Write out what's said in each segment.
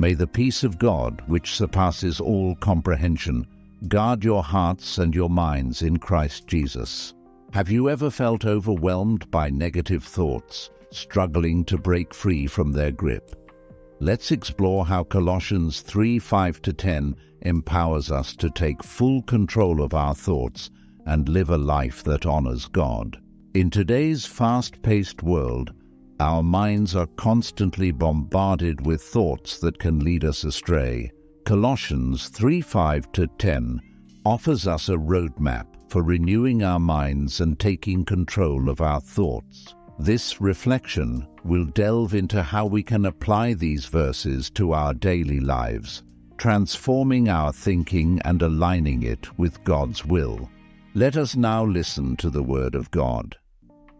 May the peace of God, which surpasses all comprehension, guard your hearts and your minds in Christ Jesus. Have you ever felt overwhelmed by negative thoughts, struggling to break free from their grip? Let's explore how Colossians 3:5-10 empowers us to take full control of our thoughts and live a life that honors God. In today's fast-paced world, our minds are constantly bombarded with thoughts that can lead us astray. Colossians 3:5-10 offers us a roadmap for renewing our minds and taking control of our thoughts. This reflection will delve into how we can apply these verses to our daily lives, transforming our thinking and aligning it with God's will. Let us now listen to the Word of God.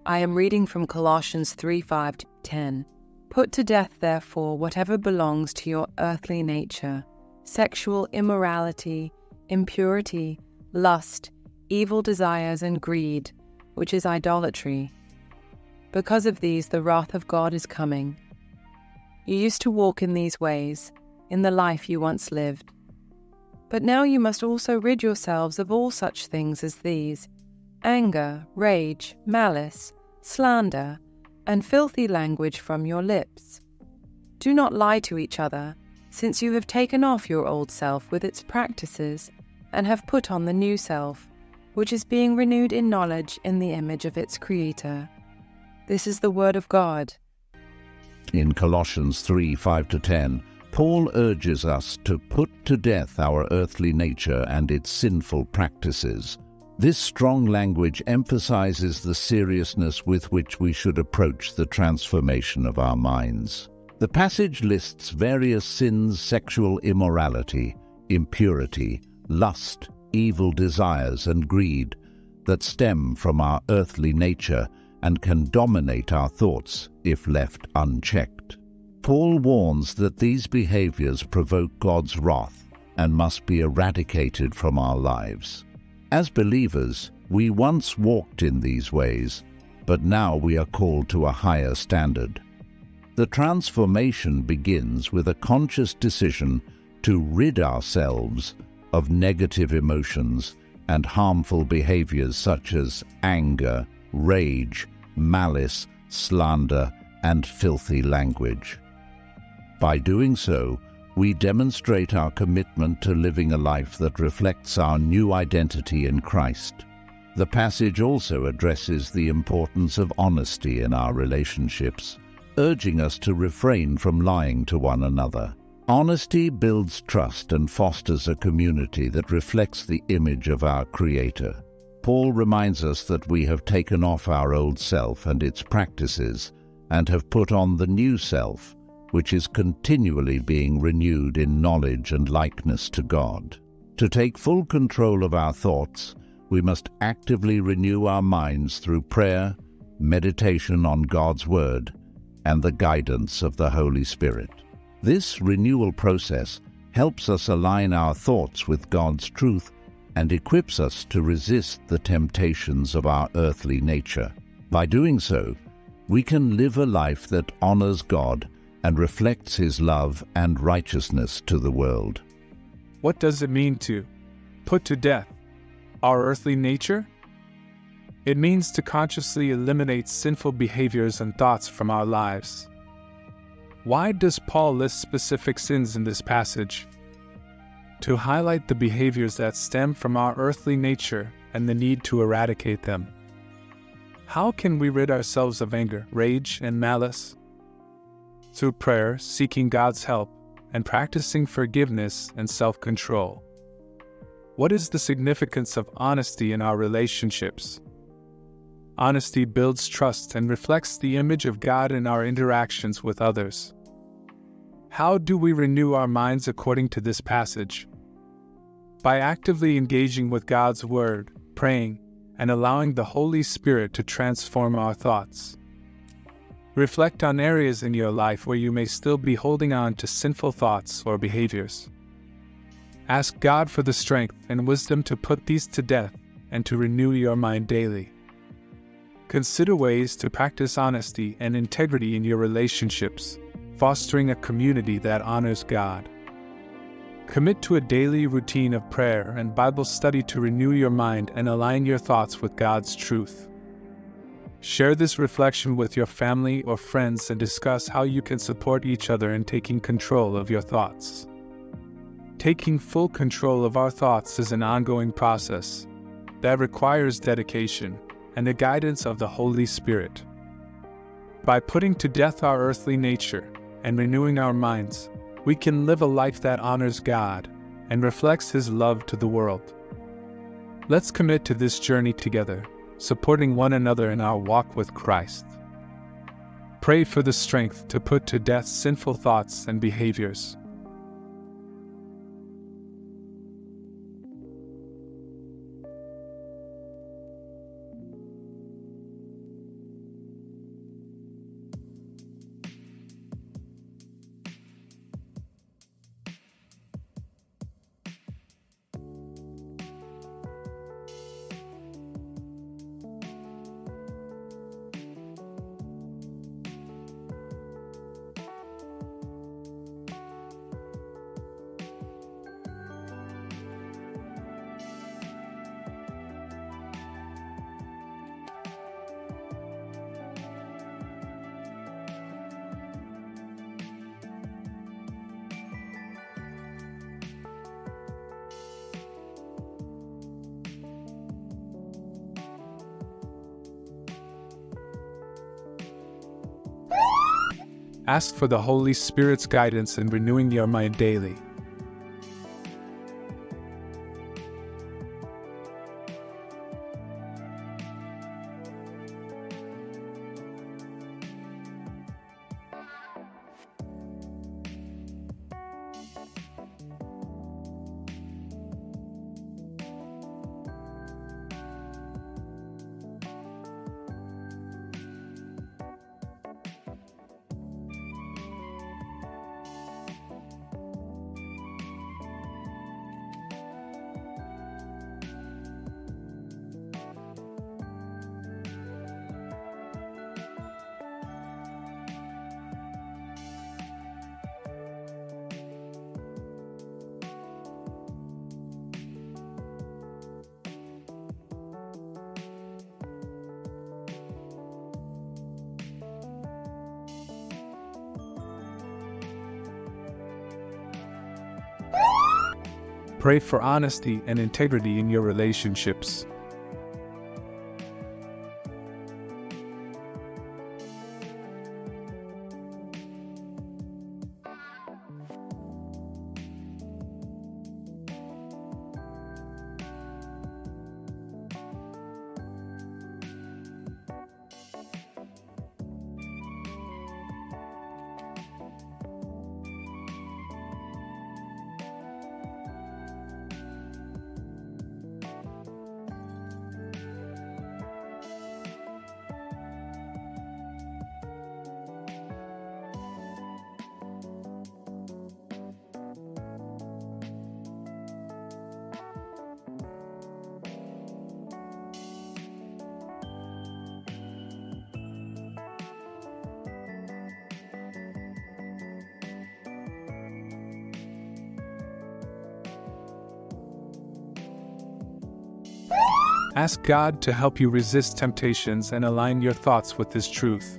I am reading from Colossians 3:5-10. Put to death, therefore, whatever belongs to your earthly nature: sexual immorality, impurity, lust, evil desires and greed, which is idolatry. Because of these, the wrath of God is coming. You used to walk in these ways, in the life you once lived. But now you must also rid yourselves of all such things as these: anger, rage, malice, slander, and filthy language from your lips. Do not lie to each other, since you have taken off your old self with its practices and have put on the new self, which is being renewed in knowledge in the image of its Creator. This is the Word of God. In Colossians 3:5-10, Paul urges us to put to death our earthly nature and its sinful practices. This strong language emphasizes the seriousness with which we should approach the transformation of our minds. The passage lists various sins: sexual immorality, impurity, lust, evil desires and greed, that stem from our earthly nature and can dominate our thoughts if left unchecked. Paul warns that these behaviors provoke God's wrath and must be eradicated from our lives. As believers, we once walked in these ways, but now we are called to a higher standard. The transformation begins with a conscious decision to rid ourselves of negative emotions and harmful behaviors such as anger, rage, malice, slander, and filthy language. By doing so, we demonstrate our commitment to living a life that reflects our new identity in Christ. The passage also addresses the importance of honesty in our relationships, urging us to refrain from lying to one another. Honesty builds trust and fosters a community that reflects the image of our Creator. Paul reminds us that we have taken off our old self and its practices and have put on the new self, which is continually being renewed in knowledge and likeness to God. To take full control of our thoughts, we must actively renew our minds through prayer, meditation on God's Word, and the guidance of the Holy Spirit. This renewal process helps us align our thoughts with God's truth and equips us to resist the temptations of our earthly nature. By doing so, we can live a life that honors God and reflects His love and righteousness to the world. What does it mean to put to death our earthly nature? It means to consciously eliminate sinful behaviors and thoughts from our lives. Why does Paul list specific sins in this passage? To highlight the behaviors that stem from our earthly nature and the need to eradicate them. How can we rid ourselves of anger, rage, and malice? Through prayer, seeking God's help, and practicing forgiveness and self-control. What is the significance of honesty in our relationships? Honesty builds trust and reflects the image of God in our interactions with others. How do we renew our minds according to this passage? By actively engaging with God's Word, praying, and allowing the Holy Spirit to transform our thoughts. Reflect on areas in your life where you may still be holding on to sinful thoughts or behaviors. Ask God for the strength and wisdom to put these to death and to renew your mind daily. Consider ways to practice honesty and integrity in your relationships, fostering a community that honors God. Commit to a daily routine of prayer and Bible study to renew your mind and align your thoughts with God's truth. Share this reflection with your family or friends and discuss how you can support each other in taking control of your thoughts. Taking full control of our thoughts is an ongoing process that requires dedication and the guidance of the Holy Spirit. By putting to death our earthly nature and renewing our minds, we can live a life that honors God and reflects His love to the world. Let's commit to this journey together, supporting one another in our walk with Christ. Pray for the strength to put to death sinful thoughts and behaviors. Ask for the Holy Spirit's guidance in renewing your mind daily. Pray for honesty and integrity in your relationships. Ask God to help you resist temptations and align your thoughts with His truth.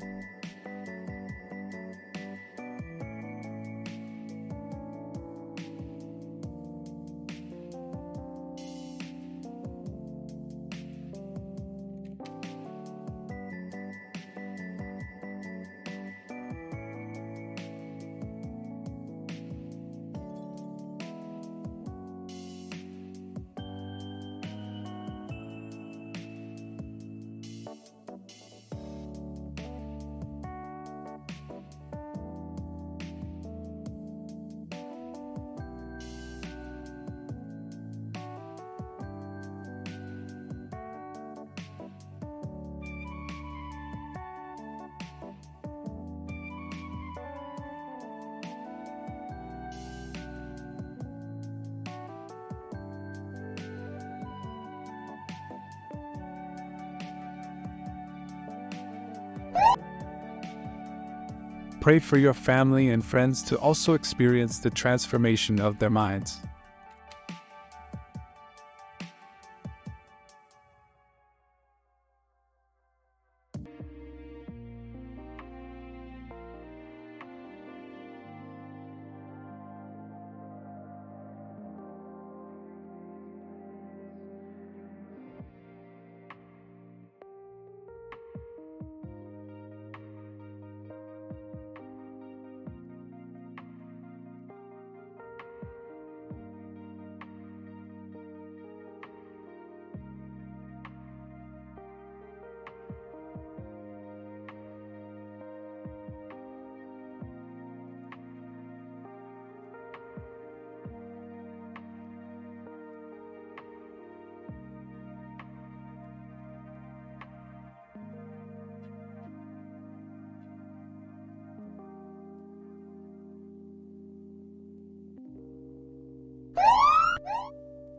Pray for your family and friends to also experience the transformation of their minds.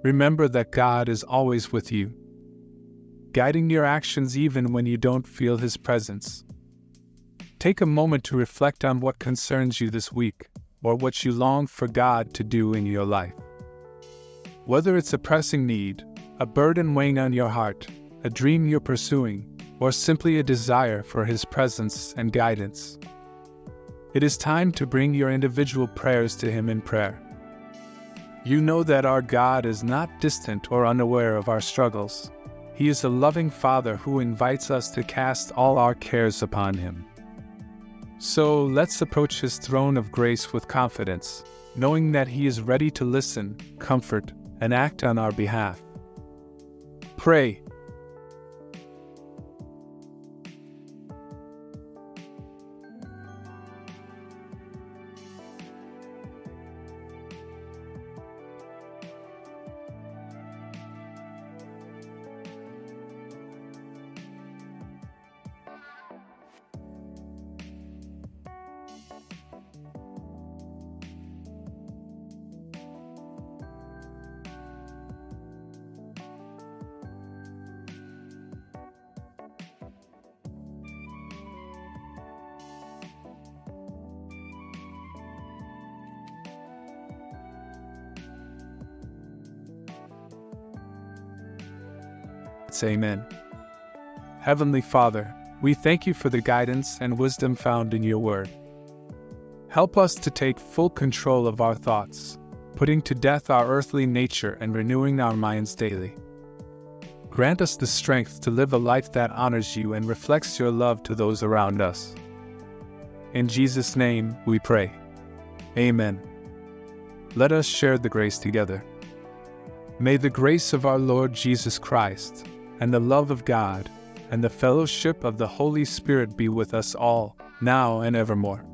Remember that God is always with you, guiding your actions even when you don't feel His presence. Take a moment to reflect on what concerns you this week, or what you long for God to do in your life. Whether it's a pressing need, a burden weighing on your heart, a dream you're pursuing, or simply a desire for His presence and guidance, it is time to bring your individual prayers to Him in prayer. You know that our God is not distant or unaware of our struggles. He is a loving Father who invites us to cast all our cares upon Him. So let's approach His throne of grace with confidence, knowing that He is ready to listen, comfort, and act on our behalf. Pray. Amen. Heavenly Father, we thank You for the guidance and wisdom found in Your Word. Help us to take full control of our thoughts, putting to death our earthly nature and renewing our minds daily. Grant us the strength to live a life that honors You and reflects Your love to those around us. In Jesus' name we pray. Amen. Let us share the grace together. May the grace of our Lord Jesus Christ, and the love of God, and the fellowship of the Holy Spirit be with us all, now and evermore.